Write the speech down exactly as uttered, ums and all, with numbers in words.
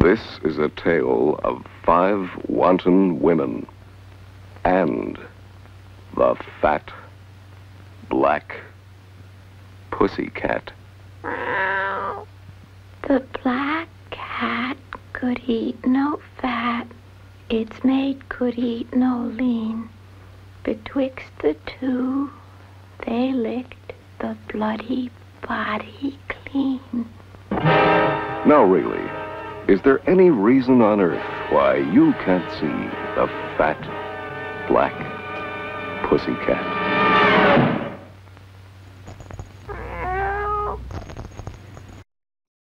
This is a tale of five wanton women and the fat black pussycat. The black cat could eat no fat, its mate could eat no lean. Betwixt the two, they licked the bloody body clean. Now really, is there any reason on earth why you can't see the fat black pussycat?